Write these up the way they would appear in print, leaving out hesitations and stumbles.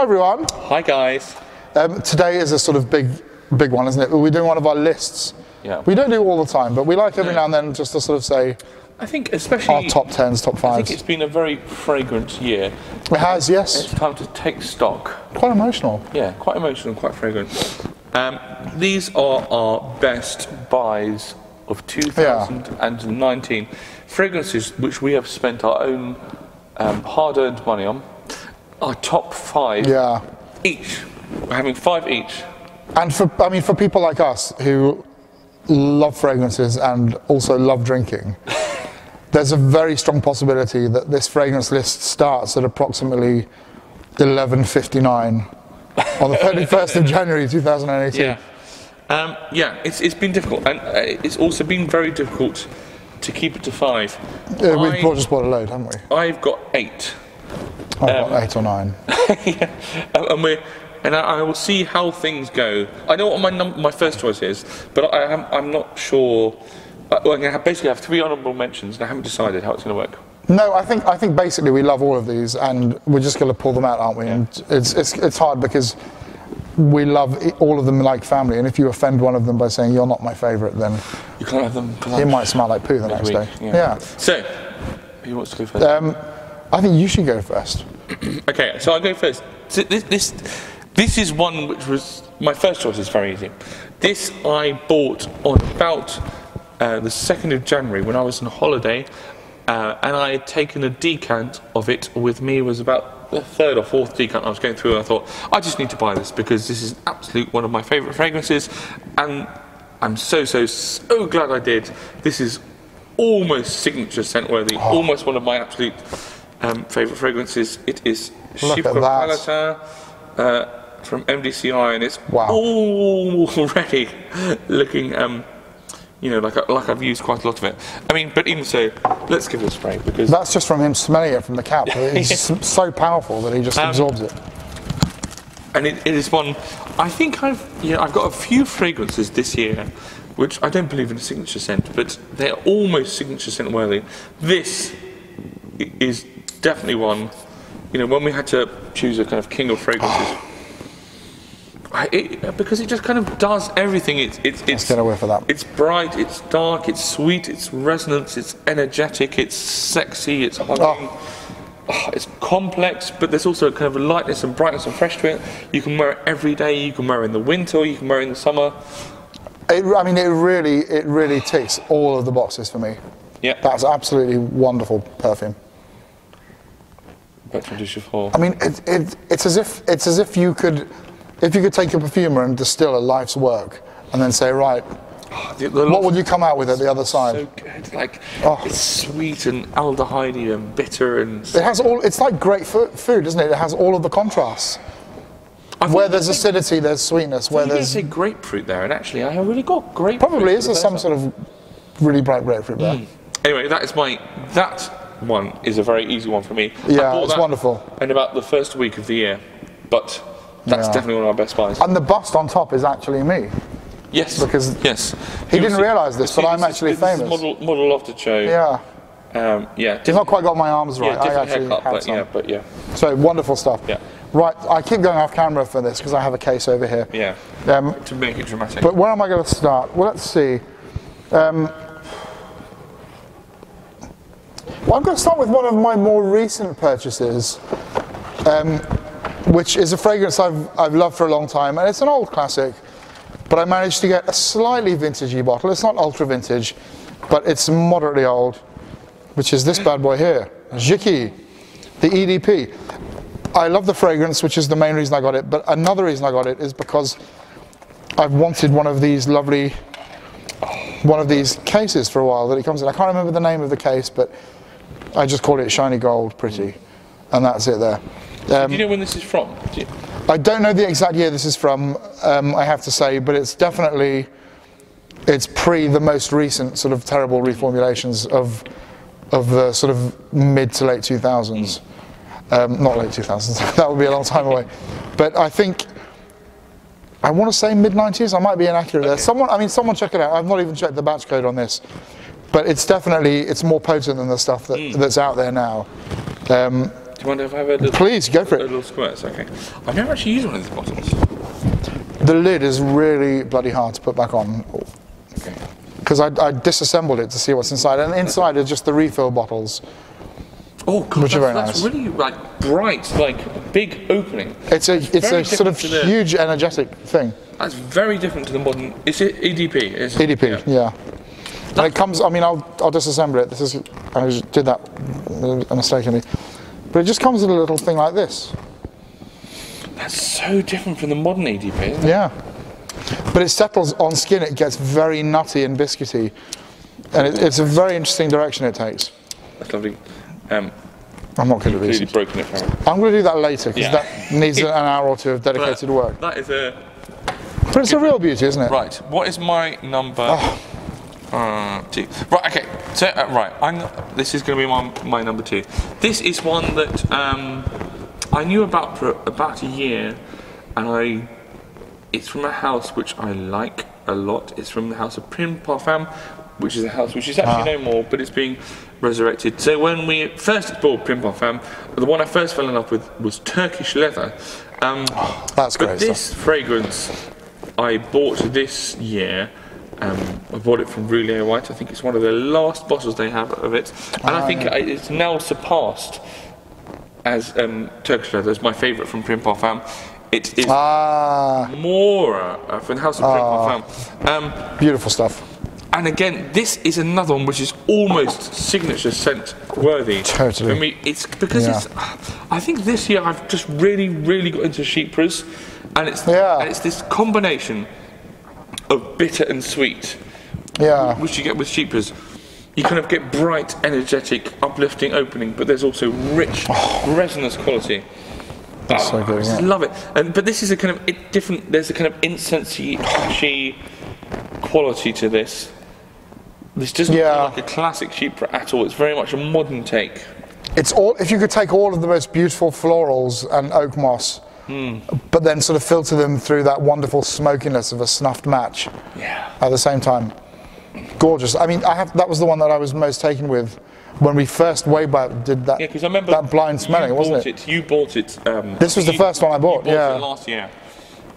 Hi everyone. Hi guys. Today is a sort of big one, isn't it? We're doing one of our lists. Yeah. We don't do it all the time, but we like every now and then just to sort of say, I think especially our top 10s, top 5s. I think it's been a very fragrant year. It has, yes. It's time to take stock. Quite emotional. Yeah, quite emotional, quite fragrant. These are our best buys of 2019. Yeah. Fragrances which we have spent our own hard-earned money on. Our top 5 each. We're having 5 each. And for people like us who love fragrances and also love drinking, there's a very strong possibility that this fragrance list starts at approximately 11:59 on the 31st of January 2018. Yeah, it's been difficult, and it's also been very difficult to keep it to 5. We've just bought a load, haven't we? I've got 8. I've got 8 or 9. Yeah, and I will see how things go. I know what my first choice is, but I'm not sure. Well, I basically have 3 honourable mentions, and I haven't decided how it's going to work. No, I think basically we love all of these, and we're just going to pull them out, aren't we? Yeah. And it's hard because we love all of them like family, and if you offend one of them by saying you're not my favourite, then you can't have them. It might smell like poo the next day. Yeah. So, who wants to go first? I think you should go first. Okay, so I'll go first. So this is one which was my first choice. Is very easy. This I bought on about the 2nd of January when I was on holiday, and I had taken a decant of it with me. It was about the 3rd or 4th decant I was going through, and I thought, I just need to buy this because this is absolute one of my favourite fragrances, and I'm so glad I did. This is almost signature scent worthy, almost one of my absolute favourite fragrances. It is Chopard Palatine from MDCI, and it's already looking, you know, like I've used quite a lot of it. I mean, but even so, let's give it a spray because that's just from him smelling it from the cap. It's so powerful that he just absorbs it. And it is one. I think I've got a few fragrances this year, which I don't believe in a signature scent, but they are almost signature scent worthy. This is definitely one. You know, when we had to choose a kind of king of fragrances. Because it just kind of does everything. Let's get away for that. It's bright, it's dark, it's sweet, it's resonance, it's energetic, it's sexy, it's hugging. It's complex, but there's also a kind of a lightness and brightness and fresh to it. You can wear it every day, you can wear it in the winter, you can wear it in the summer. It really ticks all of the boxes for me. Yeah. That's absolutely wonderful perfume. I mean, it's as if you could, if you could take a perfumer and distill a life's work, and then say, right, what would you come out with at the other side? So good, like it's sweet and aldehyde and bitter and. It has all. It's like great food, isn't it? It has all of the contrasts. Where there's acidity, there's sweetness. Where there's. You didn't say grapefruit there, and actually, I have really got grapefruit. Probably is there some sort of really bright grapefruit there. Anyway, that is that one is a very easy one for me. Yeah, it's wonderful. And about the first week of the year, but that's definitely one of our best buys. And the bust on top is actually me. Yes. Because he didn't realise this, but I'm actually famous. Model after show. Yeah. He's not quite got my arms right. Yeah, I actually haircut, but yeah. So wonderful stuff. Yeah. Right, I keep going off camera for this because I have a case over here. Yeah. To make it dramatic. But where am I going to start? Well, let's see. Well, I'm going to start with one of my more recent purchases, which is a fragrance I've loved for a long time, and it's an old classic, but I managed to get a slightly vintagey bottle. It's not ultra vintage, but it's moderately old, which is this bad boy here, Jicky, the EDP. I love the fragrance, which is the main reason I got it, but another reason I got it is because I've wanted one of these lovely, cases for a while that it comes in. I can't remember the name of the case, but I just call it shiny gold pretty, and that's it there. Do you know when this is from? I don't know the exact year this is from, I have to say, but it's definitely, it's pre the most recent sort of terrible reformulations of the sort of mid to late 2000s. Not late 2000s, that would be a long time away. But I think, I want to say mid 90s, I might be inaccurate there. Someone check it out. I've not even checked the batch code on this. But it's definitely, it's more potent than the stuff that's out there now. Do you mind if I have a little... Please, go for it. Little squares, okay. I've never actually used one of these bottles. The lid is really bloody hard to put back on. Okay. Because I disassembled it to see what's inside, and inside are just the refill bottles. Oh, God, which that's nice. Really like bright, like big opening. It's a sort of huge energetic thing. That's very different to the modern. Is it EDP? It's EDP, yeah. And it comes. I mean, I'll disassemble it. This is I just did that mistakenly, but it just comes in a little thing like this. That's so different from the modern EDP, isn't it? Yeah. But it settles on skin, it gets very nutty and biscuity. And it's a very interesting direction it takes. That's lovely. I'm not good at this. I'm going to do that later, because that needs an hour or two of dedicated work. That is a... But it's a real beauty, isn't it? Right, what is my number? Oh. Two. Right, okay. So, right, this is going to be my number two. This is one that I knew about for about a year, and it's from a house which I like a lot. It's from the house of Pryn Parfum, which is a house which is actually no more, but it's being resurrected. So when we first explored Pryn Parfum, the one I first fell in love with was Turkish Leather. That's great. But this fragrance I bought this year. I bought it from Roullier White. I think it's one of the last bottles they have of it. And I think it's now surpassed as Turkish Leather as my favourite from Pryn Parfum. It is Mora from the house of Pryn Parfum. Beautiful stuff. And again, this is another one which is almost signature scent worthy. Totally. I mean, it's because it's. I think this year I've just really, really got into Chypres, and it's this combination of bitter and sweet, which you get with Chypres. You kind of get bright, energetic, uplifting opening, but there's also rich resinous quality. That's so good, I just love it. But this is a kind of different. There's a kind of incensey, ashy quality to this. This doesn't feel like a classic Chypre at all. It's very much a modern take. It's all. If you could take all of the most beautiful florals and oak moss, but then sort of filter them through that wonderful smokiness of a snuffed match. Yeah. At the same time, gorgeous. I mean, that was the one that I was most taken with. When we first way back did that, because I remember that blind smelling, wasn't it? You bought it. This was the first one I bought. It last year,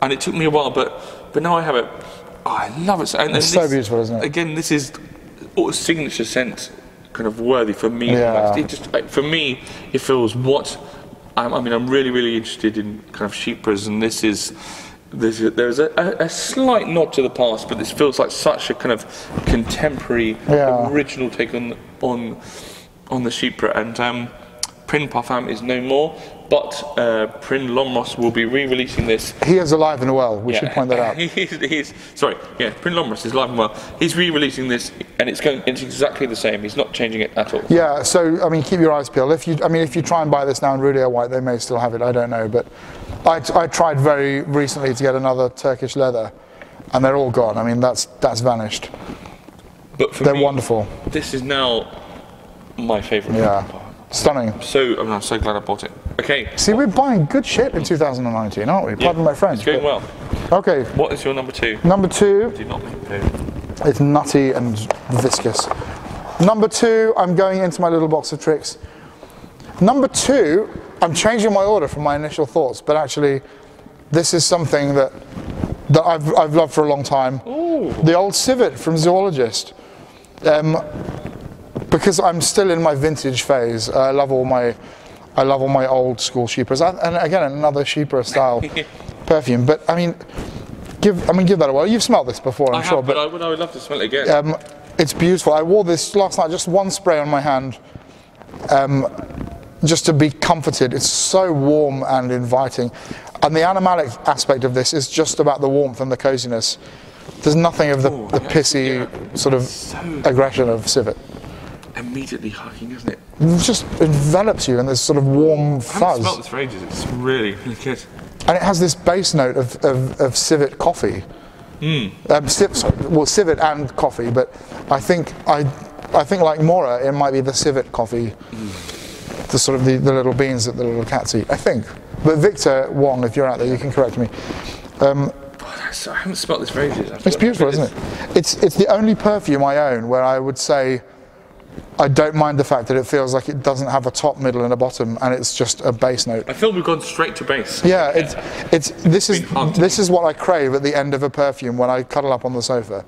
and it took me a while, but now I have it. Oh, I love it. And it's so beautiful, isn't it? Again, this is signature scent, kind of worthy for me. Yeah. It just for me, it feels what. I mean, I'm really, really interested in kind of Chypres, and there's a slight nod to the past, but this feels like such a kind of contemporary, original take on the Chypre. And Pryn Parfum is no more, but Prin Lomros will be re-releasing this. He is alive and well. We should point that out. Prin Lomros is alive and well. He's re-releasing this, and it's exactly the same. He's not changing it at all. Yeah. So I mean, keep your eyes peeled. If you try and buy this now in Roullier White, they may still have it. I don't know, but I tried very recently to get another Turkish Leather, and they're all gone. I mean, that's vanished. But for me, they're wonderful. This is now my favourite. Yeah. Stunning. So I'm so glad I bought it. Okay. See, we're buying good shit in 2019, aren't we? Pardon my French. It's going well. Okay. What is your number two? Number two. I did not make poo. It's nutty and viscous. Number two. I'm going into my little box of tricks. Number two. I'm changing my order from my initial thoughts, but actually, this is something that I've loved for a long time. Ooh. The old civet from Zoologist. Because I'm still in my vintage phase, I love all my old school Chypres, and again another Chypre style perfume. But I mean, give that a whirl. You've smelled this before, I'm sure. But I would love to smell it again. It's beautiful. I wore this last night, just one spray on my hand, just to be comforted. It's so warm and inviting, and the animalic aspect of this is just about the warmth and the coziness. There's nothing of the pissy sort of aggression of civet. Immediately hugging, isn't it? It just envelops you in this sort of warm fuzz. I haven't smelled this for ages. It's really, really good. And it has this base note of civet coffee. Civet and coffee, but I think like Mora, it might be the civet coffee, the sort of the little beans that the little cats eat, I think. But Victor Wong, if you're out there, you can correct me. I haven't smelled this for ages. It's beautiful, isn't it? It's the only perfume I own where I would say I don't mind the fact that it feels like it doesn't have a top, middle, and a bottom, and it's just a bass note. I feel we've gone straight to bass. Yeah, this is what I crave at the end of a perfume when I cuddle up on the sofa,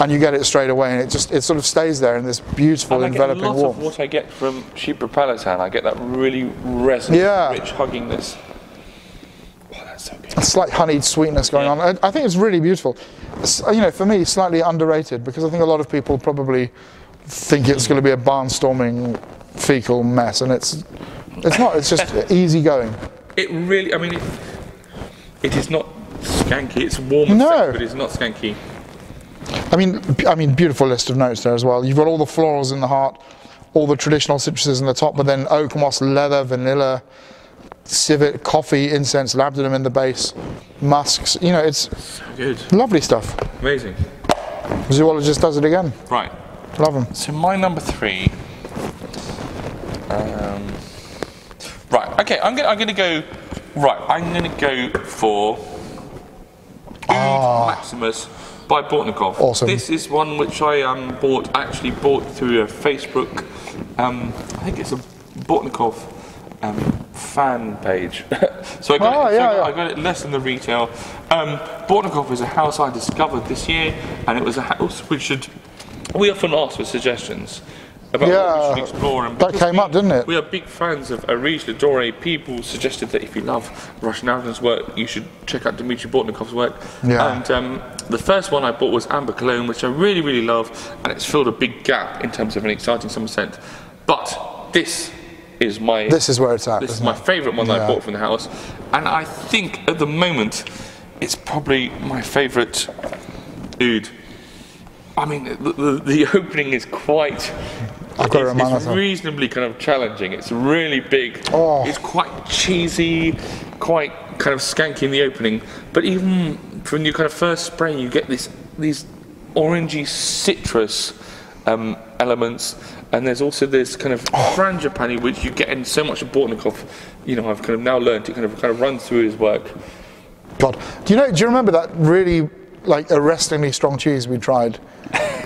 and you get it straight away, and it sort of stays there in this beautiful enveloping warmth. Of what I get from Chopard Palatine, I get that really resonant, rich huggingness. Oh, that's so good. A slight honeyed sweetness going on. I think it's really beautiful. So, you know, for me, slightly underrated, because I think a lot of people probably think it's going to be a barnstorming fecal mess, and it's not. It's just easy going. It really, I mean, it is not skanky. It's warm, but it's not skanky. I mean, beautiful list of notes there as well. You've got all the florals in the heart, all the traditional citruses in the top, but then oak, moss, leather, vanilla, civet, coffee, incense, labdanum in the base, musks. You know, it's so good. Lovely stuff. Amazing. Zoologist does it again. Right. Love them. So my number three. Right. Okay. I'm gonna go for Oof Maximus by Bortnikov. Awesome. This is one which I actually bought through a Facebook. I think it's a Bortnikov fan page. So I got it less than the retail. Bortnikov is a house I discovered this year, and it was a house which should. We often ask for suggestions about what we should explore. And that came up, didn't it? We are big fans of Areej Le Doré. People suggested that if you love Russian Alvin's work, you should check out Dmitry Bortnikov's work. Yeah. And the first one I bought was Amber Cologne, which I really, really love, and it's filled a big gap in terms of an exciting summer scent. But this is my... This is where it's at. This is my favourite one that I bought from the house. And I think, at the moment, it's probably my favourite oud. I mean, the opening is quite. It's reasonably kind of challenging. It's really big. Oh. It's quite cheesy, quite kind of skanky in the opening. But even from your kind of first spray, you get these orangey citrus elements, and there's also this kind of frangipani, which you get in so much of Bortnikov. You know, I've kind of now learned to kind of run through his work. God, do you remember that really? Like arrestingly strong cheese we tried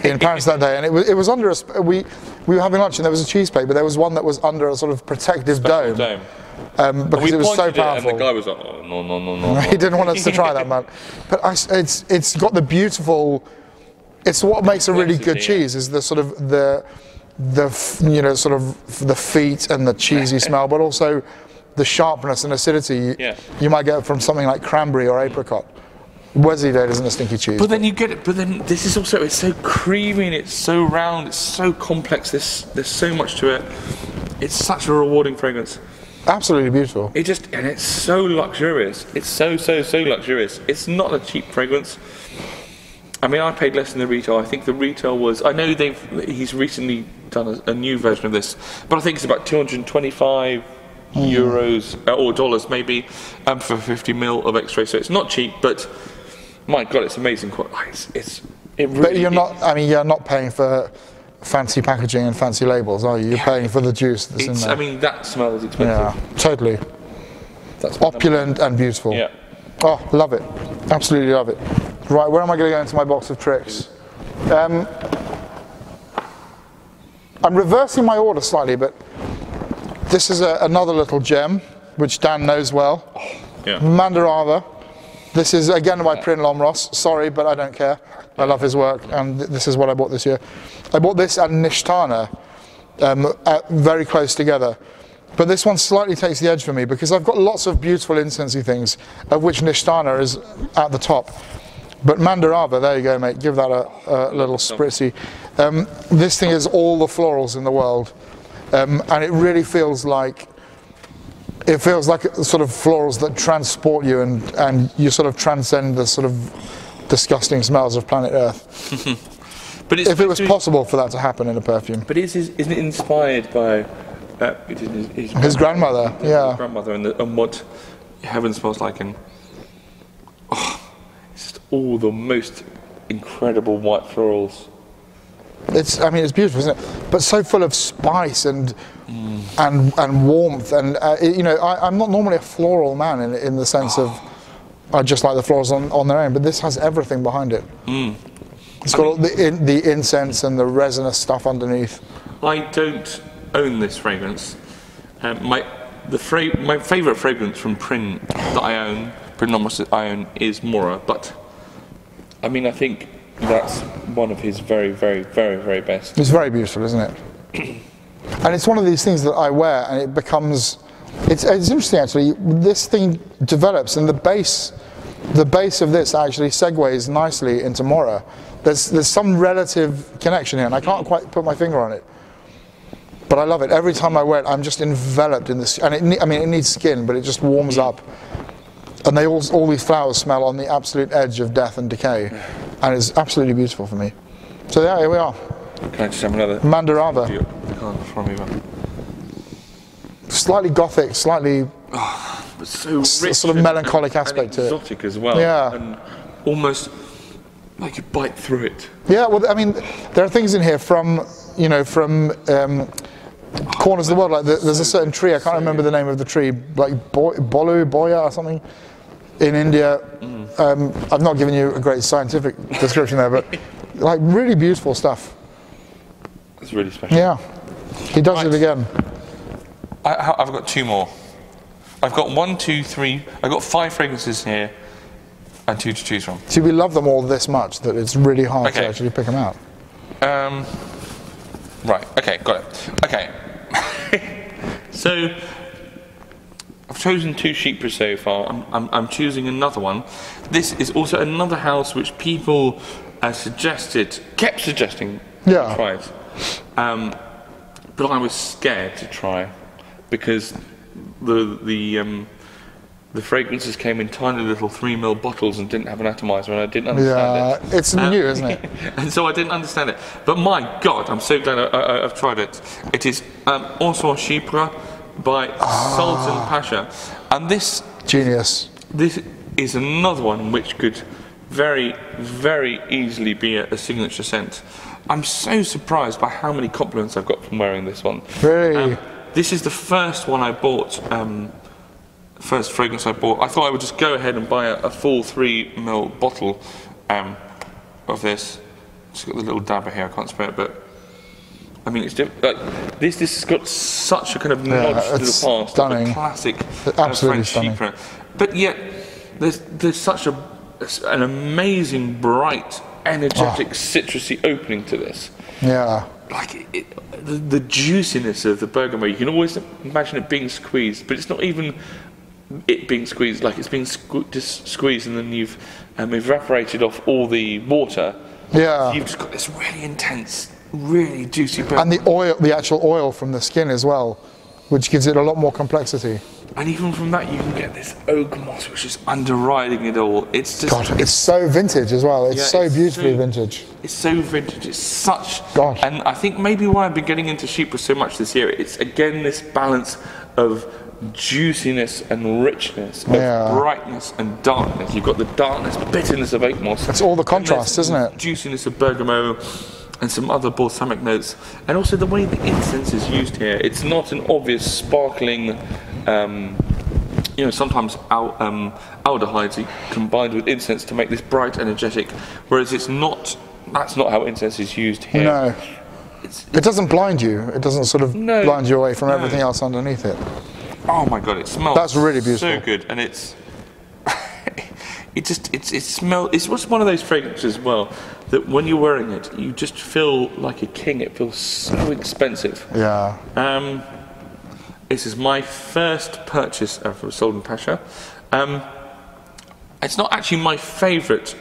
in Paris that day, and it was under a we were having lunch, and there was a cheese plate, but there was one that was under a sort of protective dome. Because it was so powerful. And the guy was like, oh, no, no, no, no. He didn't want us to try that, man. But it's got the beautiful. It's what makes a really good cheese is the sort of the feet and the cheesy smell, but also the sharpness and acidity you might get from something like cranberry or apricot. Wesleydale isn't a stinky cheese. But then you get it. But then this is also, it's so creamy and it's so round. It's so complex. There's so much to it. It's such a rewarding fragrance. Absolutely beautiful. And it's so luxurious. It's so luxurious. It's not a cheap fragrance. I mean, I paid less than the retail. I think the retail was. I know he's recently done a new version of this, but I think it's about 225. Euros or dollars maybe, for 50 mil of X-ray. So it's not cheap, but. My God, it's amazing. You're not paying for fancy packaging and fancy labels, are you? You're paying for the juice that's in there. I mean, that smells expensive. Yeah, totally. That's opulent and beautiful. Yeah. Oh, love it. Absolutely love it. Right, where am I going to go into my box of tricks? I'm reversing my order slightly, but this is another little gem, which Dan knows well. Yeah. Mandarava. This is, again, by Prin Lomros. Sorry, but I don't care. I love his work, and this is what I bought this year. I bought this and Nishtana, very close together. But this one slightly takes the edge for me, because I've got lots of beautiful incensey things, of which Nishtana is at the top. But Mandarava, there you go, mate. Give that a little spritzy. This thing is all the florals in the world. And it really feels like... It feels like sort of florals that transport you, and you sort of transcend the sort of disgusting smells of planet Earth. But if it was possible for that to happen in a perfume. But isn't it inspired by his grandmother? Yeah. His grandmother and what heaven smells like, and it's just all the most incredible white florals. It's beautiful, isn't it? But so full of spice and warmth, and you know, I'm not normally a floral man in the sense of I just like the florals on their own, but this has everything behind it. It's got all the incense and the resinous stuff underneath. I don't own this fragrance. My favourite fragrance from Pryn that I own, Prin Lomros that I own, is Mora, but I mean, I think that's one of his very, very, very, very best. It's very beautiful, isn't it? And it's one of these things that I wear and it becomes, it's interesting actually, this thing develops and the base of this actually segues nicely into Mora. There's some relative connection here and I can't quite put my finger on it. But I love it. Every time I wear it, I'm just enveloped in this, and it needs skin, but it just warms up. And they all these flowers smell on the absolute edge of death and decay, and it's absolutely beautiful for me. So yeah, here we are. Can I just have another? Mandarava. Slightly gothic, slightly but so rich, sort of melancholic and aspect to it. Exotic as well. Yeah. And almost like you bite through it. Yeah. Well, I mean, there are things in here from, you know, from corners of the world, like there's a certain tree, I can't remember the name of the tree, like Boya or something in India. I've not given you a great scientific description there, but like really beautiful stuff. It's really special. Yeah, he does it again. I've got two more. I've got one, two, three, I've got five fragrances here and two to choose from. See, we love them all this much that it's really hard to actually pick them out. Right, okay, got it. Okay. So, I've chosen two Chypre so far. I'm choosing another one. This is also another house which people kept suggesting yeah. Try it. But I was scared to try because the fragrances came in tiny little 3ml bottles and didn't have an atomizer, and I didn't understand it. Yeah, it's new, isn't it? And so I didn't understand it. But my God, I'm so glad I've tried it. It is Anson Chypre by Sultan Pasha. And this... Genius. This is another one which could very, very easily be a signature scent. I'm so surprised by how many compliments I've got from wearing this one. Really? This is the first one I bought... first fragrance I bought. I thought I would just go ahead and buy a full 3ml bottle of this. It's got the little dabber here, I can't spare it, but I mean, it's like this has got such a kind of nod to the past, stunning. The classic French Chypre. But yet, there's such an amazing, bright, energetic, citrusy opening to this. Yeah. Like the juiciness of the bergamot, you can always imagine it being squeezed, but it's not even. It being squeezed, like it's been squeezed and then you've evaporated off all the water. Yeah. You've just got this really intense, really juicy burn. And the actual oil from the skin as well, which gives it a lot more complexity. And even from that you can get this oak moss which is underriding it all. It's just... God, it's so vintage as well. It's so beautifully vintage. It's so vintage. It's such... God. And I think maybe why I've been getting into Chypre so much this year, it's again this balance of juiciness and richness, of brightness and darkness. You've got the darkness, bitterness of oak moss. It's all the contrast, isn't it? Juiciness of bergamot and some other balsamic notes. And also the way the incense is used here. It's not an obvious sparkling, you know, sometimes aldehydes combined with incense to make this bright, energetic, whereas it's not, that's not how incense is used here. No. It doesn't blind you. It doesn't sort of blind you away from everything else underneath it. Oh my God! It smells. That's really beautiful. So good, and it's. It's just one of those fragrances as well that when you're wearing it, you just feel like a king. It feels so expensive. Yeah. This is my first purchase from Sultan Pasha. It's not actually my favourite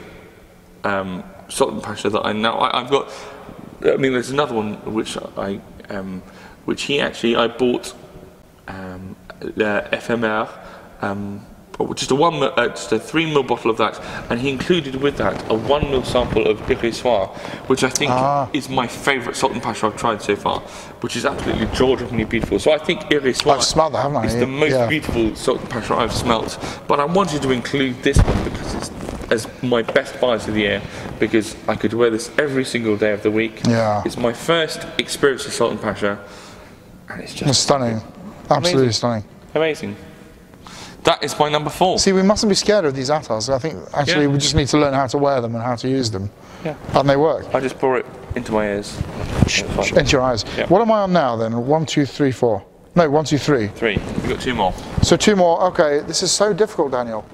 Sultan Pasha that I know. I've got. I mean, there's another one which I bought. Éphémère, just a 3ml bottle of that, and he included with that a 1ml sample of Irisoir, which I think is my favourite Sultan Pasha I've tried so far, which is absolutely jaw-droppingly beautiful. So I think Irisoir is the most beautiful Sultan Pasha I've smelt, but I wanted to include this one because it's as my best buys of the year, because I could wear this every single day of the week. Yeah. It's my first experience of Sultan Pasha, and it's just... It's stunning. Absolutely stunning. Amazing. That is my number 4. See, we mustn't be scared of these attars. I think, actually, we just need to learn how to wear them and how to use them. Yeah. And they work. I just bought it Into my ears. Into your eyes. Yep. What am I on now then? 1, 2, 3, 4. No, 1, 2, 3. 3. We've got 2 more. So 2 more. Okay, this is so difficult, Daniel.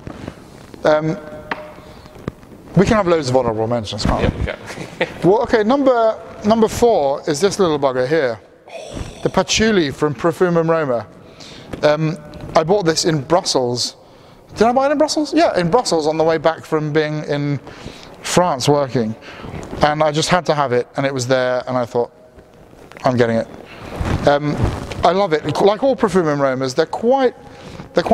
We can have loads of honourable mentions, can't we? Yeah, we can. Well, okay, number 4 is this little bugger here. The patchouli from Profumo Roma. I bought this in Brussels. Did I buy it in Brussels? Yeah, in Brussels on the way back from being in France working. And I just had to have it, and it was there, and I thought, I'm getting it. I love it. Like all Profumo Romas, they're quite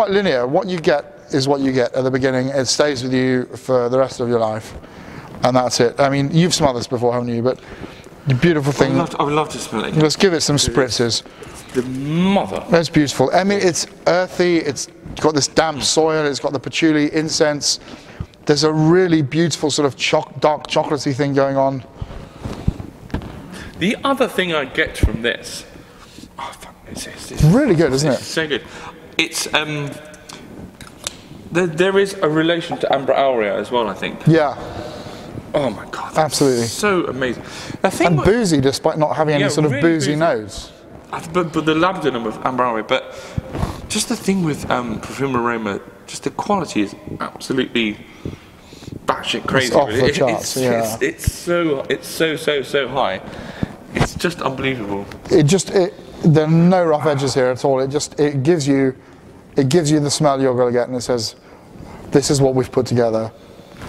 linear. What you get is what you get at the beginning. It stays with you for the rest of your life, and that's it. I mean, you've smelled this before, haven't you? But the beautiful thing. I would love to smell it again. Let's give it some spritzes. The mother. That's beautiful. I mean, it's earthy. It's got this damp soil. It's got the patchouli incense. There's a really beautiful sort of dark chocolatey thing going on. The other thing I get from this, it's really good, isn't it? So good. It's there is a relation to Ambra Aurea as well, I think. Yeah. Oh my God. That's absolutely. So amazing. And boozy, despite not having any sort of really boozy nose. But the labdanum of Ambra Aurea, but just the thing with Profumo Roma, just the quality is absolutely batshit crazy. It's off the charts, it's so high. It's just unbelievable. There are no rough edges here at all. It gives you the smell you're going to get, and it says, "This is what we've put together.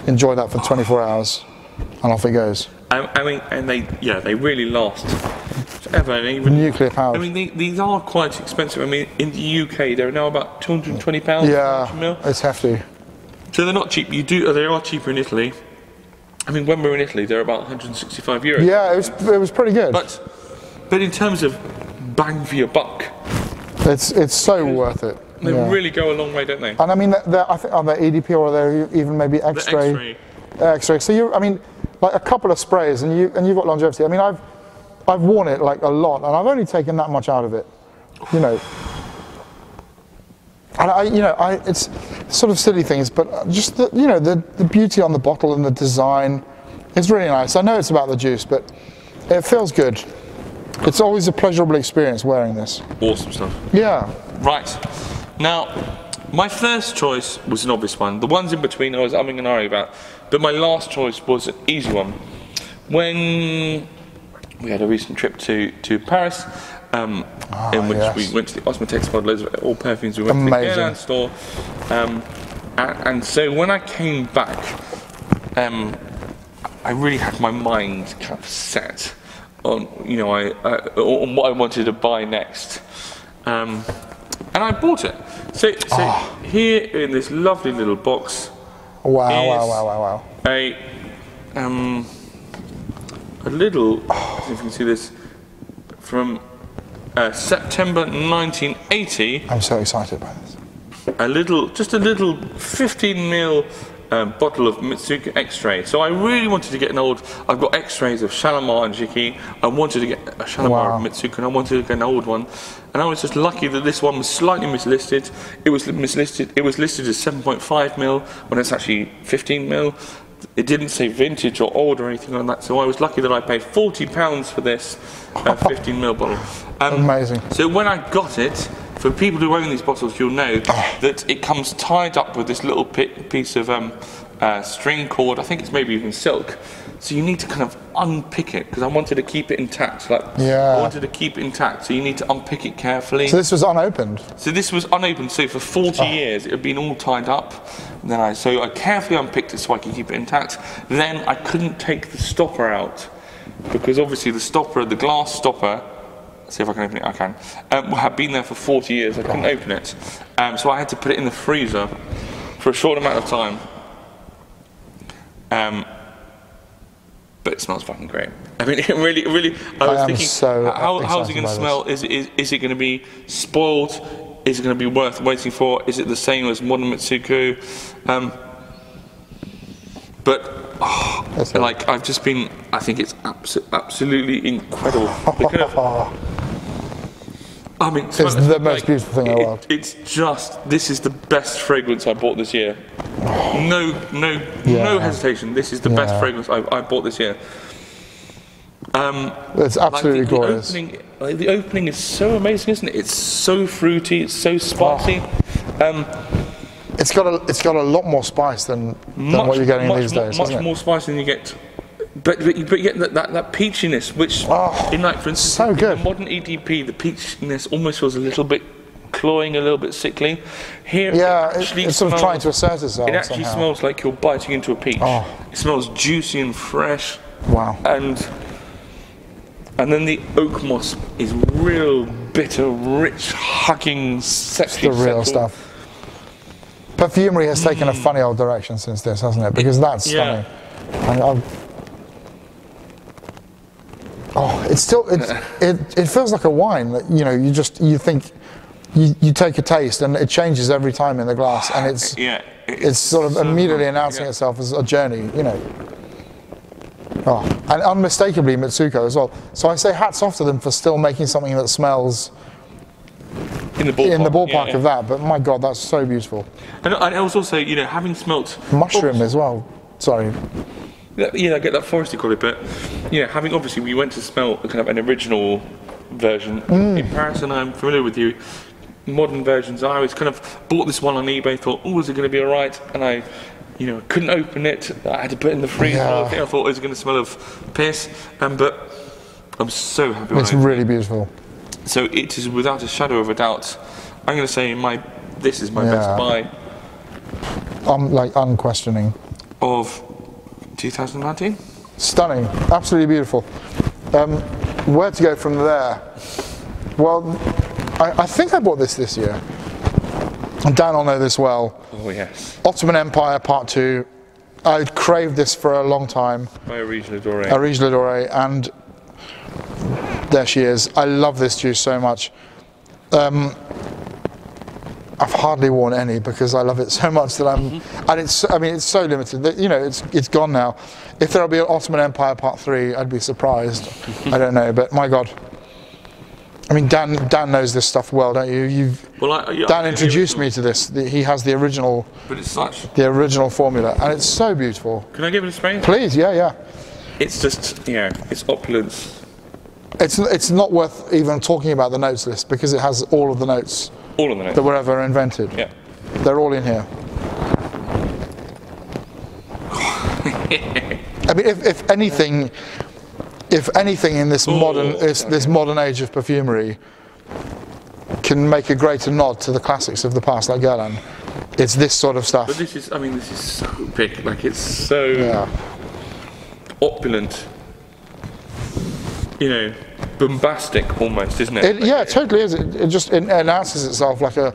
Enjoy that for 24 hours, and off it goes." I mean, and they really last forever. And even nuclear power. I mean, these are quite expensive. I mean, in the UK, they're now about £220. Yeah, it's hefty. So they're not cheap. They are cheaper in Italy. I mean, when we were in Italy, they're about €165. Yeah, it was pretty good. But in terms of bang for your buck, it's so worth it. They really go a long way, don't they? And I mean, I think are they EDP or are they even maybe X-ray? X-ray. So I mean, like a couple of sprays, and you've got longevity. I mean, I've worn it like a lot, and I've only taken that much out of it, you know. And it's sort of silly things, but just the beauty on the bottle and the design, it's really nice. I know it's about the juice, but it feels good. It's always a pleasurable experience wearing this. Awesome stuff. Yeah. Right. Now, my first choice was an obvious one. The ones in between I was umming and ahhing about. But my last choice was an easy one. When we had a recent trip to Paris, in which we went to the Osmotex Squad, loads of all perfumes. We went to the Guerlain store. And so when I came back, I really had my mind kind of set on what I wanted to buy next, and I bought it. So here in this lovely little box, wow! A little. I don't know if you can see this from September 1980. I'm so excited by this. Just a little 15ml. Bottle of Mitsouko X-ray. So I really wanted to get an old. I've got X-rays of Shalimar and Jicky. I wanted to get a Shalimar of Mitsouko, and I wanted to get an old one. And I was just lucky that this one was slightly mislisted. It was listed as 7.5ml when it's actually 15ml. It didn't say vintage or old or anything like that. So I was lucky that I paid £40 for this 15ml bottle. Amazing. So when I got it. For people who own these bottles, you'll know that it comes tied up with this little piece of string cord. I think it's maybe even silk. So you need to kind of unpick it, because I wanted to keep it intact. I wanted to keep it intact, so you need to unpick it carefully. So this was unopened? So this was unopened, so for 40 years it had been all tied up. And then so I carefully unpicked it so I could keep it intact. Then I couldn't take the stopper out, because obviously the glass stopper, see if I can open it, I can. I've been there for 40 years, I couldn't open it. So I had to put it in the freezer for a short amount of time. But it smells fucking great. I mean, it really, I was thinking, so how's it going to smell? Is it going to be spoiled? Is it going to be worth waiting for? Is it the same as modern Mitsouko? I've just been, I think it's absolutely incredible. I mean, it's the most beautiful thing in the world. It's just, this is the best fragrance I bought this year. No hesitation. This is the best fragrance I bought this year. It's absolutely glorious. The opening is so amazing, isn't it? It's so fruity, it's so spicy. It's got a lot more spice than what you're getting these days. Much more spice than you get, but you get that peachiness, which in like for instance so good. In modern EDP, the peachiness almost feels a little bit cloying, a little bit sickly. Here, yeah, it's sort of trying to assert itself. It actually smells like you're biting into a peach. It smells juicy and fresh. Wow. And then the oak moss is real bitter, rich, hugging, sexy. It's the real stuff. Perfumery has taken a funny old direction since this, hasn't it? Because that's stunning. Yeah. It feels like a wine that, you know, you take a taste and it changes every time in the glass, and it's sort of immediately announcing itself as a journey, you know. And unmistakably Mitsouko as well. So I say hats off to them for still making something that smells in the ballpark of that, but my God, that's so beautiful. And it was also, you know, having smelt... Mushroom as well, sorry. Yeah, I get that foresty quality, but, you know, having obviously, we went to smell kind of an original version in Paris, and I'm familiar with you, modern versions, I always kind of bought this one on eBay, thought, oh, is it going to be all right? And I, you know, couldn't open it, I had to put it in the freezer, I thought it was going to smell of piss, but I'm so happy with it. It's really beautiful. So it is, without a shadow of a doubt, I'm going to say this is my best buy. Unquestioning. Of 2019? Stunning, absolutely beautiful. Where to go from there? Well, I think I bought this year. And Dan will know this well. Oh yes. Ottoman Empire Part 2. I craved this for a long time. By Areej Le Doré. Areej Le Doré, and there she is. I love this juice so much. I've hardly worn any because I love it so much that I'm. And it's, I mean, it's so limited. That, you know, it's gone now. If there'll be an Ottoman Empire Part 3, I'd be surprised. I don't know, but my God. I mean, Dan knows this stuff well, don't you? Dan introduced me to this. He has the original. But it's such the original formula, and it's so beautiful. Can I give it a spray? Please, yeah. It's just, you know, it's opulence. It's not worth even talking about the notes list because it has all of the notes. All of the notes that were ever invented. Yeah, they're all in here. I mean, if anything. If anything in this modern age of perfumery can make a greater nod to the classics of the past, like Guerlain, it's this sort of stuff. But this is, I mean, this is so big, like it's so opulent, you know, bombastic almost, isn't it? It totally is. It just announces itself like a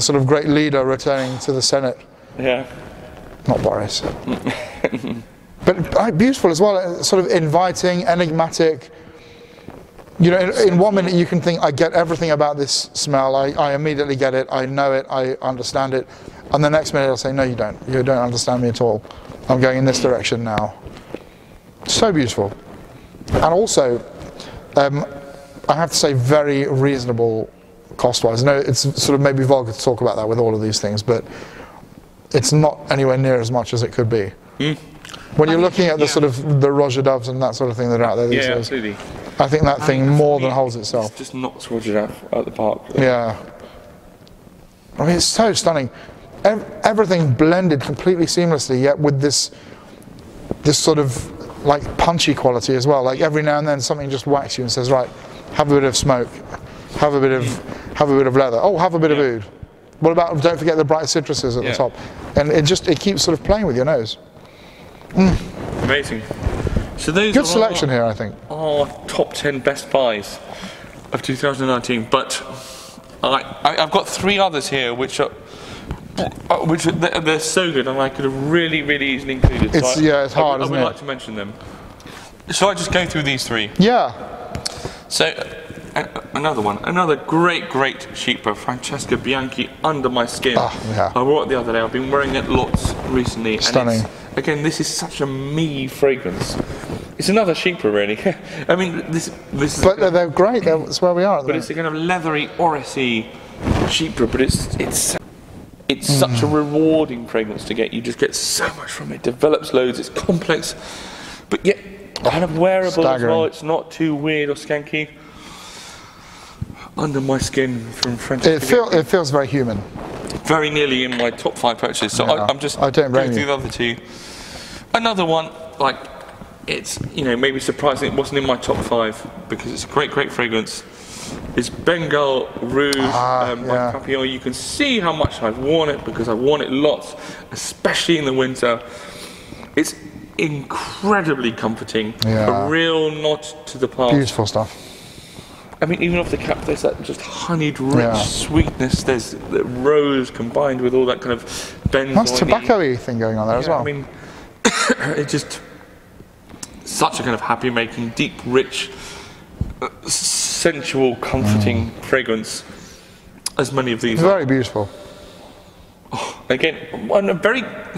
sort of great leader returning to the Senate. Yeah. Not Boris. But beautiful as well, sort of inviting, enigmatic. You know, in 1 minute you can think, I get everything about this smell, I immediately get it, I know it, I understand it. And the next minute I'll say, no you don't understand me at all. I'm going in this direction now. So beautiful. And also, I have to say very reasonable cost-wise. No, it's sort of maybe vulgar to talk about that with all of these things, but it's not anywhere near as much as it could be. When you're looking at the sort of the Roger Doves and that sort of thing that are out there these days, absolutely. I think that thing more than holds itself. It just knocks Roger Dove out the park. Yeah. I mean, it's so stunning. Everything blended completely seamlessly, yet with this sort of like punchy quality as well. Like every now and then something just whacks you and says, right, have a bit of smoke, have a bit of leather, have a bit of oud. What about, don't forget the bright citruses at the top. And it keeps sort of playing with your nose. Amazing. So those good selection here, I think. Our top 10 best buys of 2019, but I've got three others here which are, they're so good, and I could have really easily included. It's, so it's hard, isn't it? I would like to mention them. Shall I just go through these three? Yeah. So another great cheaper, Francesca Bianchi, Under My Skin. I wore it the other day. I've been wearing it lots recently. Stunning. And again, this is such a me fragrance. It's another Chypre, really. I mean, this is... But they're great, that's where we are. But it's a kind of leathery, oricey Chypre, but it's such a rewarding fragrance to get. You just get so much from it. It develops loads, it's complex, but yet kind of wearable as well. It's not too weird or skanky. Under My Skin from Francesca Bianchi. It feels very human. Very nearly in my top 5 purchases, so yeah, I'm just going through the other 2. Another one, like, it's, you know, maybe surprising it wasn't in my top 5 because it's a great, great fragrance. It's Bengal Rouge by Papillon. You can see how much I've worn it because I've worn it lots, especially in the winter. It's incredibly comforting, a real nod to the past. Beautiful stuff. I mean, even off the cap, there's that just honeyed, rich sweetness. There's the rose combined with all that kind of benzoin. That's tobacco-y thing going on there as well. I mean, it's just such a kind of happy-making, deep, rich, sensual, comforting fragrance. As many of these. Very beautiful. Oh, again,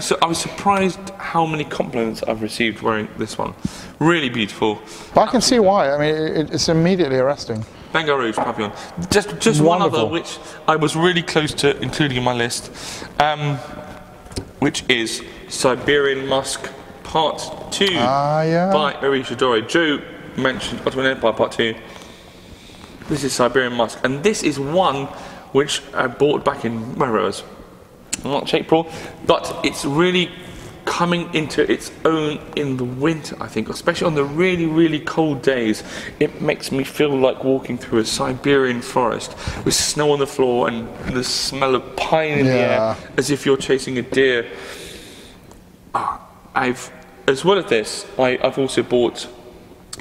so I was surprised how many compliments I've received wearing this one. Really beautiful. But I can see why. I mean, it's immediately arresting. Bengal Rouge, Papillon. Just one other, which I was really close to including in my list, which is Siberian Musk Part 2 by Areej Le Doré. Joe mentioned Ottoman Empire Part 2. This is Siberian Musk, and this is one which I bought back in March, April, but it's really coming into its own in the winter, I think, especially on the really, really cold days. It makes me feel like walking through a Siberian forest with snow on the floor and the smell of pine in the air, as if you're chasing a deer. As well as this, I've also bought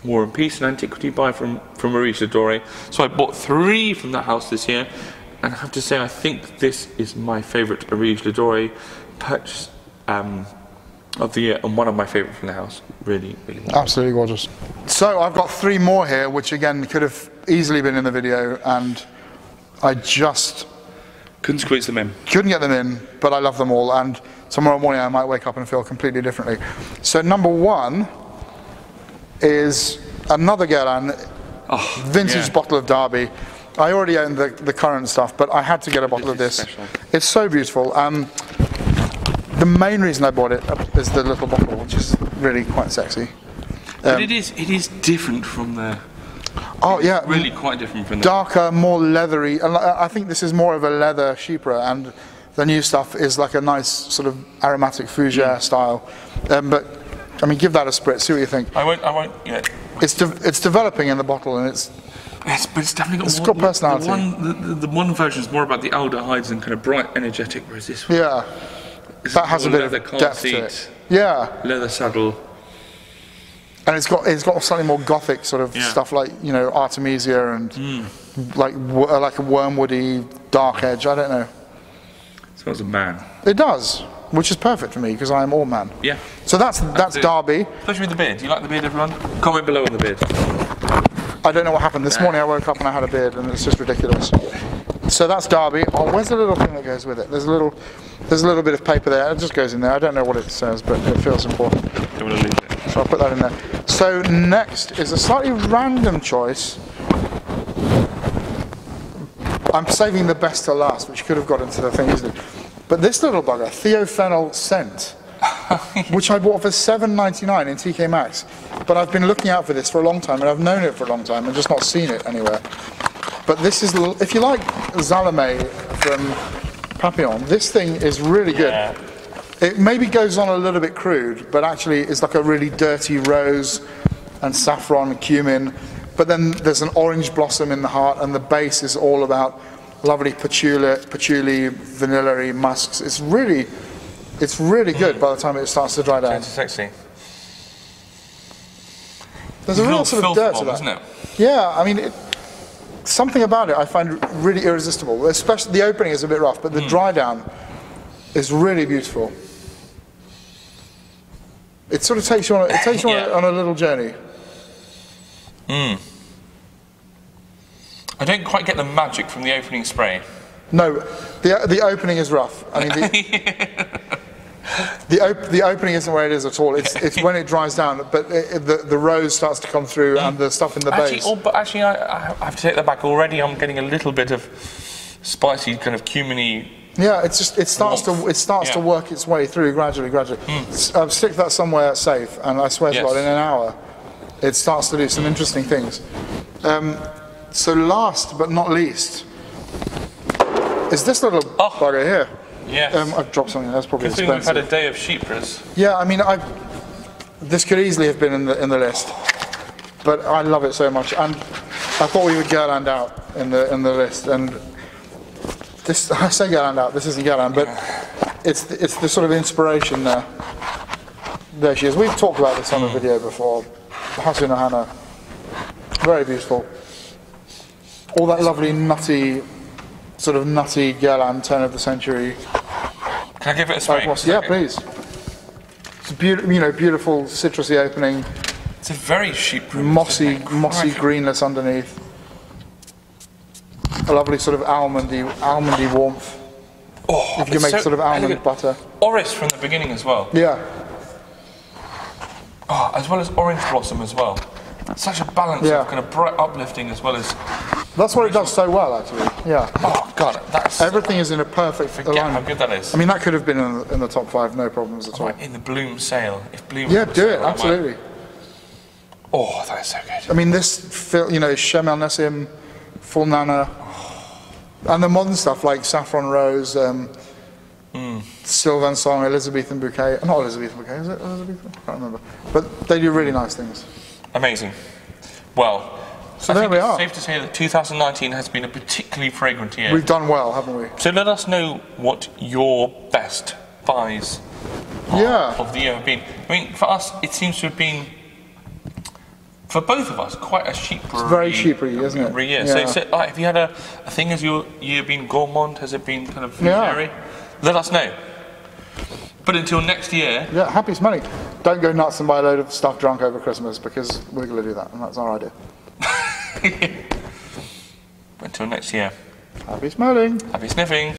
War and Peace and Antiquity from Areej Le Doré. So I bought 3 from that house this year, and I have to say I think this is my favourite Areej Le Doré purchase of the year, and one of my favourite from the house. Really, really nice. Absolutely gorgeous. So I've got 3 more here, which again could have easily been in the video, and I just couldn't squeeze them in. Couldn't get them in, but I love them all, and tomorrow morning I might wake up and feel completely differently. So number 1 is another Guerlain vintage bottle of Derby. I already own the current stuff, but I had to get a bottle of this. Special. It's so beautiful. The main reason I bought it is the little bottle, which is really quite sexy. But it is different from the... Oh, yeah. Really quite different from the... Darker, more leathery. I think this is more of a leather chypre, and the new stuff is like a nice sort of aromatic fougere style. But, I mean, give that a spritz, see what you think. I won't, yeah. It's developing in the bottle, and it's... but it's definitely got more personality. The one version is more about the aldehydes and kind of bright, energetic, whereas this one... Yeah, that has a bit of depth to it. Yeah. Leather saddle. And it's got something more gothic sort of stuff, like, you know, Artemisia and like a wormwoody dark edge, I don't know. It smells of man. It does, which is perfect for me, because I am all man. Yeah. So that's Derby. Especially with the beard. Do you like the beard, everyone? Comment below on the beard. I don't know what happened. This morning I woke up and I had a beard, and it's just ridiculous. So that's Derby. Oh, where's the little thing that goes with it? There's a little bit of paper there. It just goes in there. I don't know what it says, but it feels important. Don't want to lose it. So I'll put that in there. So next is a slightly random choice. I'm saving the best to last, which could have got into the thing easily. But this little bugger, Theo Fennel scent. Which I bought for $7.99 in TK Maxx, but I've been looking out for this for a long time, and I've known it for a long time and just not seen it anywhere. But this is, if you like Zalame from Papillon, this thing is really good. It maybe goes on a little bit crude, but actually it's like a really dirty rose and saffron and cumin, but then there's an orange blossom in the heart, and the base is all about lovely patchouli vanilla-y musks. It's really good by the time it starts to dry down. It's sexy. There's a real sort of dirt to that, isn't it? Yeah, I mean, something about it I find really irresistible. Especially the opening is a bit rough, but the dry down is really beautiful. It sort of takes you on. It takes you on a little journey. I don't quite get the magic from the opening spray. No, the opening is rough. I mean, the opening isn't where it is at all. It's when it dries down, but the rose starts to come through and the stuff in the base. Actually, I have to take that back. Already, I'm getting a little bit of spicy, kind of cuminy. Yeah, it's just it starts to work its way through gradually. Stick that somewhere safe, and I swear to God, in an hour, it starts to do some interesting things. So last but not least, is this little bugger here. Yes. I've dropped something, that's probably expensive. We've had a day of sheepers. Yeah, I mean, this could easily have been in the list, but I love it so much. And I thought we would Guerlain out in the list, and this, I say Guerlain out, this isn't Guerlain, but yeah, it's the sort of inspiration there. There she is. We've talked about this on a video before. Hasuna Hana. Very beautiful. All that lovely nutty, sort of nutty Guerlain turn of the century. Can I give it a spray? Yeah, please. It's a beautiful, you know, beautiful citrusy opening. It's a very sheep room. Mossy greenness underneath. A lovely sort of almondy warmth. Oh, if you can make so sort of almond elegant butter. Orris from the beginning as well. Yeah. Oh, as well as orange blossom as well. Such a balance of kind of bright uplifting as well as... That's what it does so well, actually. Yeah. Oh, God, that's... Everything is in a perfect alignment. How good that is. I mean, that could have been in the top five, no problems at all. Right, in the Bloom sale. If Bloom... Yeah, do it, absolutely. Oh, that is so good. I mean, this, you know, Shem El Nessim, Full Nana, and the modern stuff like Saffron Rose, Sylvan Song, Elizabethan Bouquet. Not Elizabethan Bouquet, is it Elizabethan? I can't remember. But they do really nice things. Amazing. Well, so there we are. Safe to say that 2019 has been a particularly fragrant year. We've done well, haven't we? So let us know what your best buys of the year have been. I mean, for us, it seems to have been, for both of us, quite a sheepery. It's very sheepery, isn't it? Year. Yeah. So it's like, have you had a thing? Has your year been gourmand? Has it been kind of merry? Let us know. But until next year... Yeah, happy smelling. Don't go nuts and buy a load of stuff drunk over Christmas, because we're going to do that, and that's our idea. Until next year. Happy smelling. Happy sniffing.